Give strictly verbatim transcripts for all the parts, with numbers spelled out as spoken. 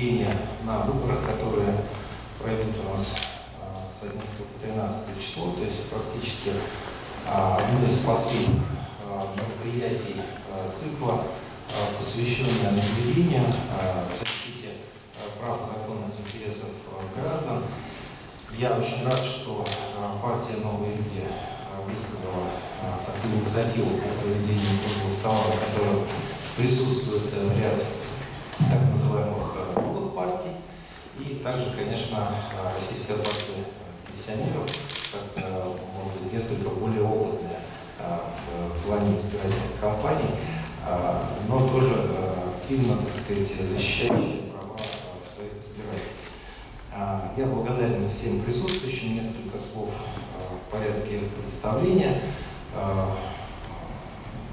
наблюдения на выборах, которые пройдут у нас с одиннадцатого по тринадцатое число, то есть практически одно из последних мероприятий цикла, посвященное наблюдению, защите прав и законных интересов граждан. Я очень рад, что партия «Новые люди» высказала такую инициативу по проведению круглого стола, в котором присутствует ряд так называемых новых партий, и также, конечно, Российская партия пенсионеров, как, может быть, несколько более опытная в плане избирательных кампаний, но тоже активно, так сказать, защищающая права своих избирателей. Я благодарен всем присутствующим. Несколько слов в порядке представления.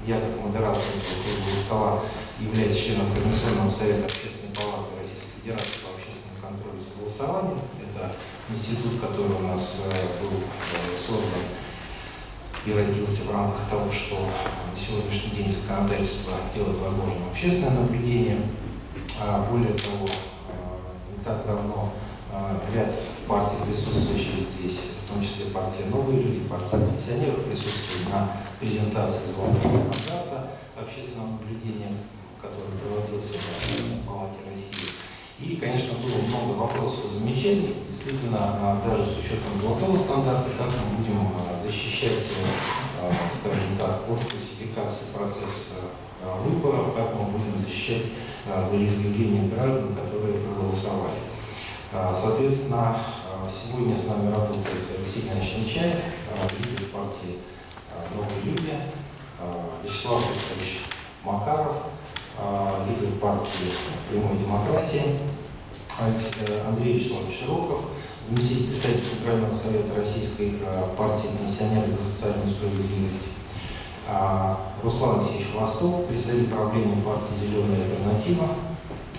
Я, как модератор круглого стола, являюсь членом Конгрессионного совета Общественной палаты Российской Федерации по общественному контролю за голосованием. Это институт, который у нас был создан и родился в рамках того, что на сегодняшний день законодательство делает возможным общественное наблюдение. Более того, не так давно ряд партий, присутствующих здесь, в том числе партия «Новые люди», партия пенсионеров, присутствует на презентации золотого стандарта общественного наблюдения, который проводился в Палате России. И, конечно, было много вопросов и замечаний. Действительно, даже с учетом золотого стандарта, как мы будем защищать, скажем так, от классификации процесс выборов, как мы будем защищать волеизъявления граждан, которые проголосовали. Соответственно, сегодня с нами работает Алексей Нечаев, лидер партии «Новые люди», Вячеслав Макаров, Макаров, лидер партии «Прямой демократии», Андрей Вячеславович Широков, заместитель председателя Центрального совета Российской партии «Пенсионеров за социальную справедливость», Руслан Алексеевич Хвостов, председатель правления партии «Зеленая альтернатива»,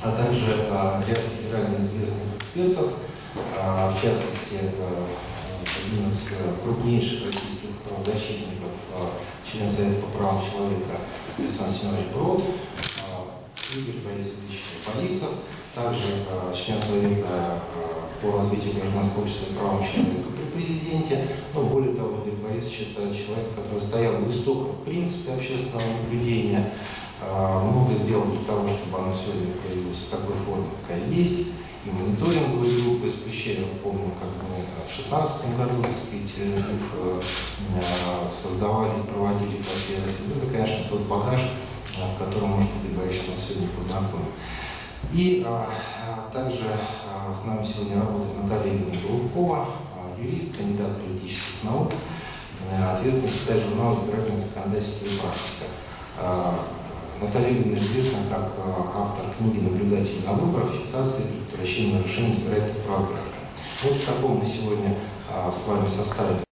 а также ряд федерально известных экспертов, в частности, один из крупнейших российских правозащитников, член Совета по правам человека Александр Семенович Брод, Дмитрий Борисович Борисов, также член Совета по развитию гражданского общества и правам человека при президенте. Но более того, Дмитрий Борисович – это человек, который стоял высоко в принципе общественного наблюдения, много сделал для того, чтобы оно сегодня появилось в такой форме, какая есть. И мониторинговые группы из Пещеры, помню, как мы в шестнадцатом году, так сказать, их создавали и проводили. Это, конечно, тот багаж, с которым, может, Дмитрий Борисович нас сегодня познакомил. И а, также а, с нами сегодня работает Наталья Ивановна Голубкова, юрист, кандидат политических наук, ответственный читатель журнала «Выбирательное законодательство и практика». А, Наталья Ивановна известна как автор книги «Наблюдатель на выборах. Фиксация и предотвращение нарушений избирательных прав граждан». Вот в таком мы сегодня а, с вами составим.